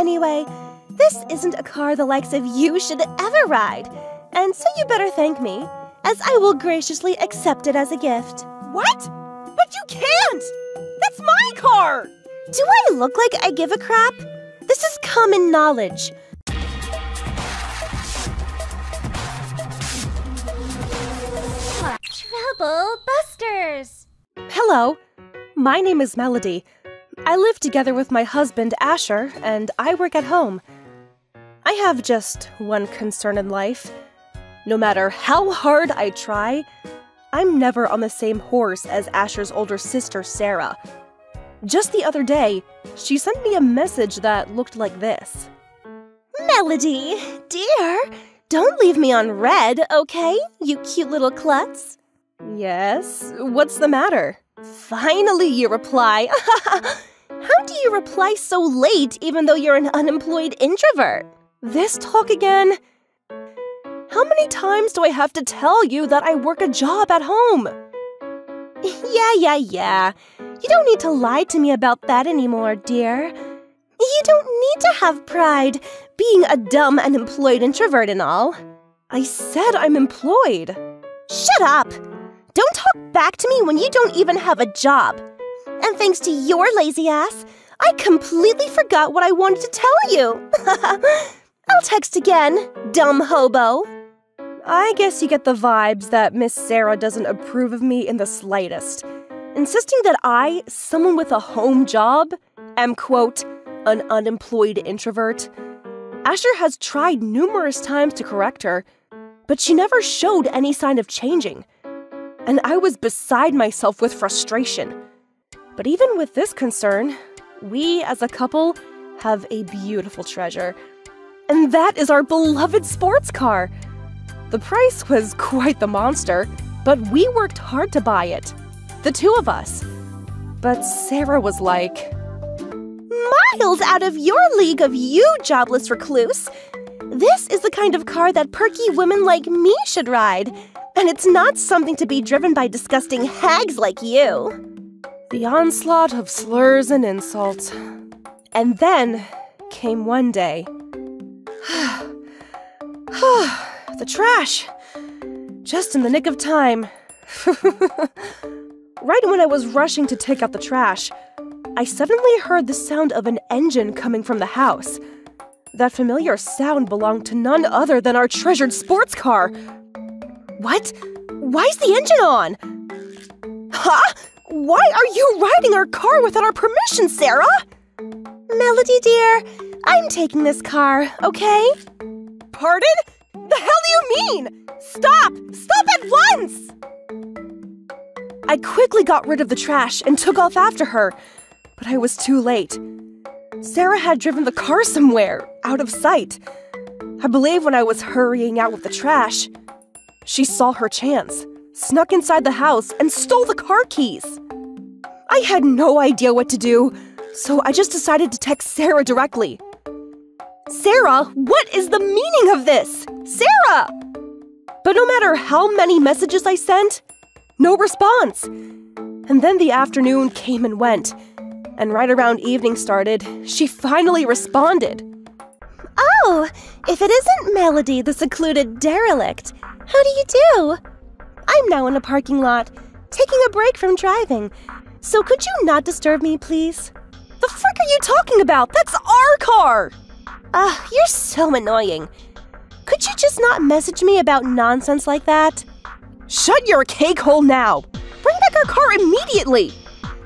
Anyway, this isn't a car the likes of you should ever ride, and so you better thank me, as I will graciously accept it as a gift. What? But you can't! That's my car! Do I look like I give a crap? This is common knowledge. Trouble Busters! Hello, my name is Melody. I live together with my husband, Asher, and I work at home. I have just one concern in life. No matter how hard I try, I'm never on the same horse as Asher's older sister, Sarah. Just the other day, she sent me a message that looked like this. Melody, dear, don't leave me on red, okay, you cute little klutz? Yes, what's the matter? Finally you reply. How do you reply so late even though you're an unemployed introvert? This talk again? How many times do I have to tell you that I work a job at home? Yeah. You don't need to lie to me about that anymore, dear. You don't need to have pride, being a dumb unemployed introvert and all. I said I'm employed. Shut up! Don't talk back to me when you don't even have a job. And thanks to your lazy ass, I completely forgot what I wanted to tell you. I'll text again, dumb hobo. I guess you get the vibes that Miss Sarah doesn't approve of me in the slightest. Insisting that I, someone with a home job, am, quote, an unemployed introvert. Asher has tried numerous times to correct her, but she never showed any sign of changing. And I was beside myself with frustration. But even with this concern, we as a couple have a beautiful treasure. And that is our beloved sports car. The price was quite the monster, but we worked hard to buy it. The two of us. But Sarah was like, miles out of your league of you jobless recluse. This is the kind of car that perky women like me should ride. And it's not something to be driven by disgusting hags like you. The onslaught of slurs and insults. And then came one day. The trash. Just in the nick of time. Right when I was rushing to take out the trash, I suddenly heard the sound of an engine coming from the house. That familiar sound belonged to none other than our treasured sports car. What? Why is the engine on? Huh? Why are you riding our car without our permission, Sarah? Melody, dear, I'm taking this car, okay? Pardon? The hell do you mean? Stop! Stop at once! I quickly got rid of the trash and took off after her, but I was too late. Sarah had driven the car somewhere, out of sight. I believe when I was hurrying out with the trash, she saw her chance, snuck inside the house, and stole the car keys. I had no idea what to do, so I just decided to text Sarah directly. Sarah, what is the meaning of this? Sarah! But no matter how many messages I sent, no response. And then the afternoon came and went. And right around evening started, she finally responded. Oh, if it isn't Melody, the secluded derelict. How do you do? I'm now in a parking lot, taking a break from driving. So could you not disturb me, please? The frick are you talking about? That's our car! Ugh, you're so annoying. Could you just not message me about nonsense like that? Shut your cake hole now! Bring back our car immediately!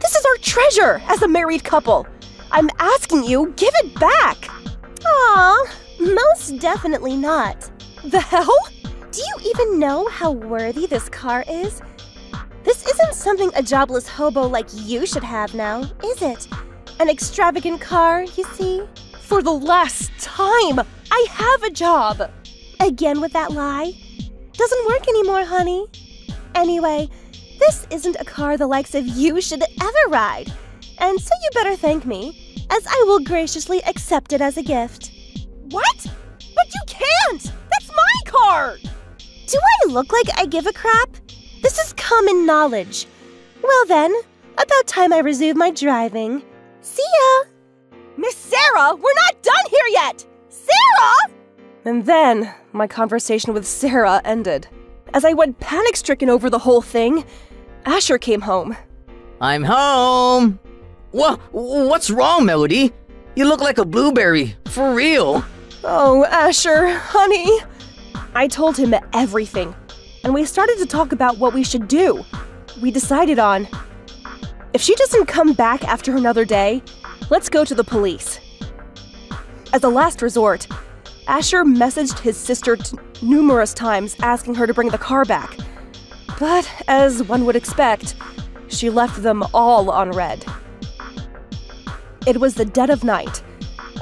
This is our treasure as a married couple! I'm asking you, give it back! Aw, most definitely not. The hell? Do you even know how worthy this car is? This isn't something a jobless hobo like you should have now, is it? An extravagant car, you see? For the last time, I have a job! Again with that lie? Doesn't work anymore, honey. Anyway, this isn't a car the likes of you should ever ride, and so you better thank me, as I will graciously accept it as a gift. What? But you can't! That's my car! Do I look like I give a crap? This is common knowledge. Well then, about time I resume my driving. See ya! Miss Sarah, we're not done here! here yet! Sarah! And then, my conversation with Sarah ended. As I went panic-stricken over the whole thing, Asher came home. I'm home! What's wrong, Melody? You look like a blueberry, for real! Oh, Asher, honey! I told him everything, and we started to talk about what we should do. We decided on, if she doesn't come back after another day, let's go to the police. As a last resort, Asher messaged his sister numerous times asking her to bring the car back. But as one would expect, she left them all on red. It was the dead of night.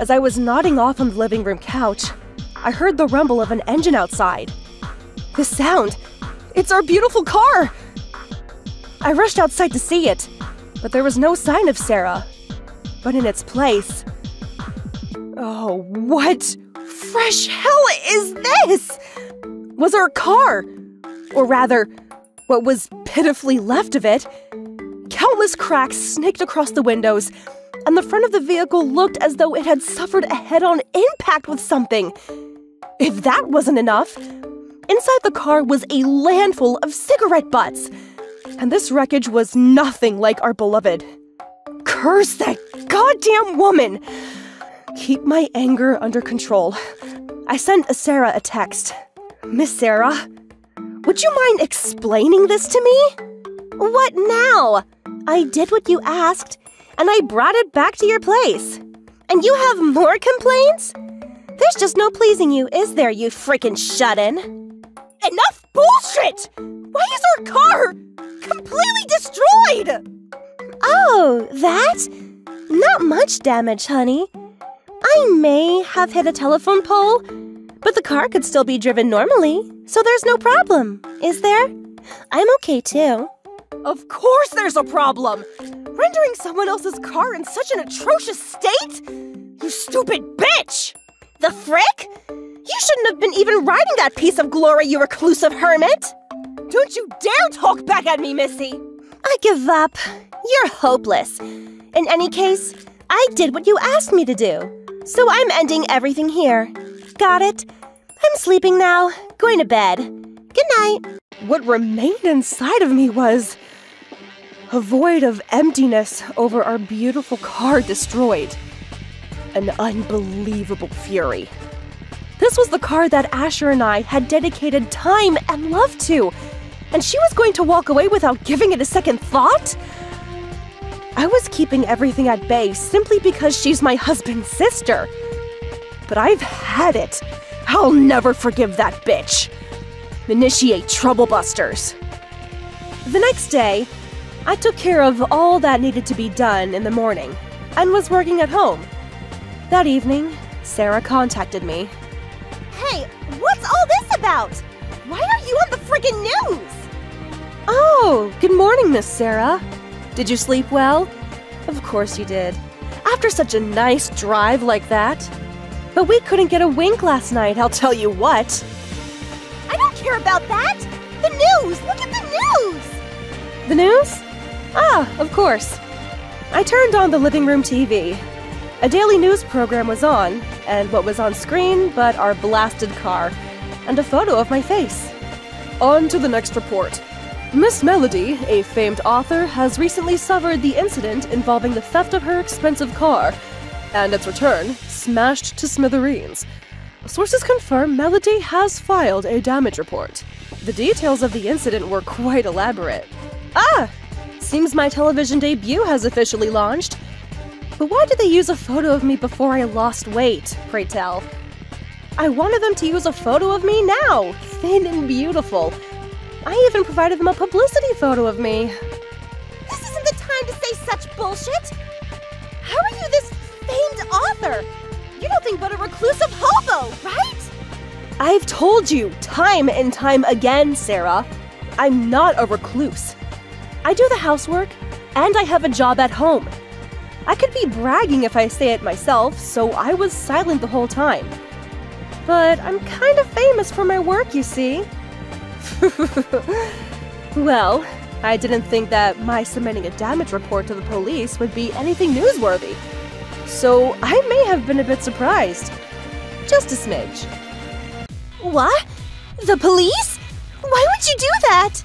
As I was nodding off on the living room couch, I heard the rumble of an engine outside. The sound! It's our beautiful car! I rushed outside to see it, but there was no sign of Sarah. But in its place... Oh, what fresh hell is this? Was our car, or rather, what was pitifully left of it. Countless cracks snaked across the windows, and the front of the vehicle looked as though it had suffered a head-on impact with something. If that wasn't enough, inside the car was a landful of cigarette butts. And this wreckage was nothing like our beloved. Curse that goddamn woman! Keep my anger under control. I sent Sarah a text. Miss Sarah, would you mind explaining this to me? What now? I did what you asked, and I brought it back to your place. And you have more complaints? There's just no pleasing you, is there, you freaking shut-in? Enough bullshit! Why is our car completely destroyed? Oh, that? Not much damage, honey. I may have hit a telephone pole, but the car could still be driven normally, so there's no problem, is there? I'm okay, too. Of course there's a problem! Rendering someone else's car in such an atrocious state? You stupid bitch! The frick? You shouldn't have been even riding that piece of glory, you reclusive hermit! Don't you dare talk back at me, Missy! I give up. You're hopeless. In any case, I did what you asked me to do. So I'm ending everything here. Got it? I'm sleeping now. Going to bed. Good night. What remained inside of me was a void of emptiness over our beautiful car destroyed. An unbelievable fury. This was the car that Asher and I had dedicated time and love to, and she was going to walk away without giving it a second thought? I was keeping everything at bay simply because she's my husband's sister. But I've had it. I'll never forgive that bitch. Initiate Trouble Busters. The next day, I took care of all that needed to be done in the morning and was working at home. That evening, Sarah contacted me. Hey, what's all this about? Why are you on the friggin' news? Oh, good morning, Miss Sarah. Did you sleep well? Of course you did. After such a nice drive like that. But we couldn't get a wink last night, I'll tell you what. I don't care about that! The news! Look at the news! The news? Ah, of course. I turned on the living room TV. A daily news program was on, and what was on screen but our blasted car, and a photo of my face. On to the next report. Miss Melody, a famed author, has recently suffered the incident involving the theft of her expensive car, and its return, smashed to smithereens. Sources confirm Melody has filed a damage report. The details of the incident were quite elaborate. Ah! Seems my television debut has officially launched. But why did they use a photo of me before I lost weight, pray tell? I wanted them to use a photo of me now, thin and beautiful. I even provided them a publicity photo of me. This isn't the time to say such bullshit! How are you this famed author? You're nothing but a reclusive hobo, right? I've told you time and time again, Sarah. I'm not a recluse. I do the housework, and I have a job at home. I could be bragging if I say it myself, so I was silent the whole time. But I'm kind of famous for my work, you see. Well, I didn't think that my submitting a damage report to the police would be anything newsworthy. so I may have been a bit surprised. Just a smidge. What? The police? Why would you do that?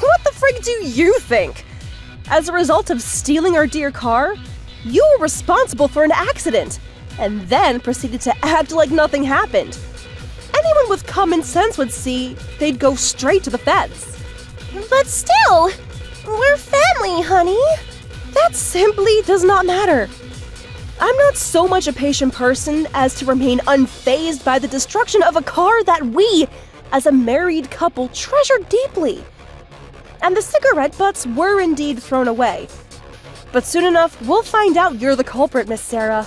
What the frig do you think? As a result of stealing our dear car, you were responsible for an accident, and then proceeded to act like nothing happened. Anyone with common sense would see they'd go straight to the feds. But still, we're family, honey. That simply does not matter. I'm not so much a patient person as to remain unfazed by the destruction of a car that we, as a married couple, treasure deeply. And the cigarette butts were indeed thrown away. But soon enough, we'll find out you're the culprit, Miss Sarah.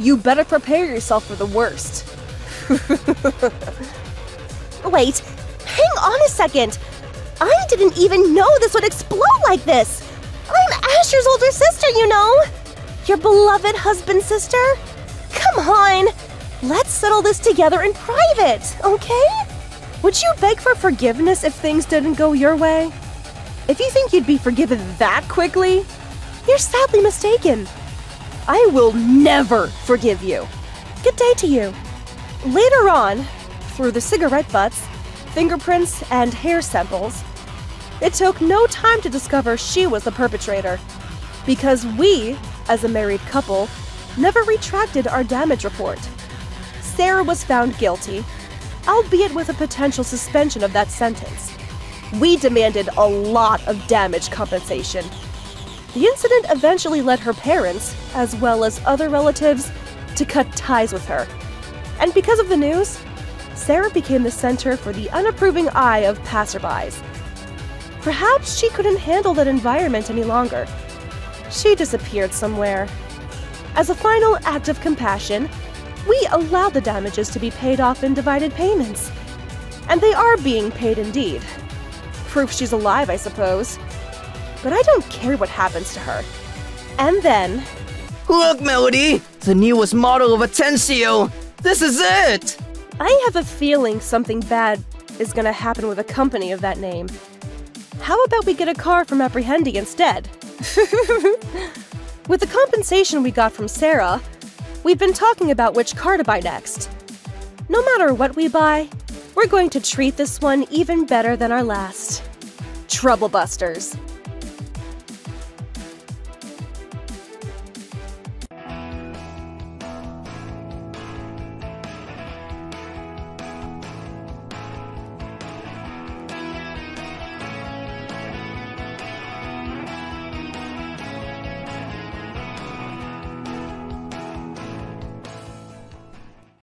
You better prepare yourself for the worst. Wait, hang on a second. I didn't even know this would explode like this. I'm Asher's older sister, you know. Your beloved husband's sister. Come on, let's settle this together in private, okay? Would you beg for forgiveness if things didn't go your way? If you think you'd be forgiven that quickly, you're sadly mistaken. I will never forgive you. Good day to you. Later on, through the cigarette butts, fingerprints, and hair samples, it took no time to discover she was the perpetrator, because we, as a married couple, never retracted our damage report. Sarah was found guilty, albeit with a potential suspension of that sentence. We demanded a lot of damage compensation. The incident eventually led her parents, as well as other relatives, to cut ties with her. And because of the news, Sarah became the center for the unapproving eye of passerbys. Perhaps she couldn't handle that environment any longer. She disappeared somewhere. As a final act of compassion, we allowed the damages to be paid off in divided payments. And they are being paid indeed. Proof she's alive, I suppose. But I don't care what happens to her. And then... Look, Melody! The newest model of Atencio! This is it! I have a feeling something bad is gonna happen with a company of that name. How about we get a car from Apprehendi instead? With the compensation we got from Sarah, we've been talking about which car to buy next. No matter what we buy, we're going to treat this one even better than our last. Trouble Busters.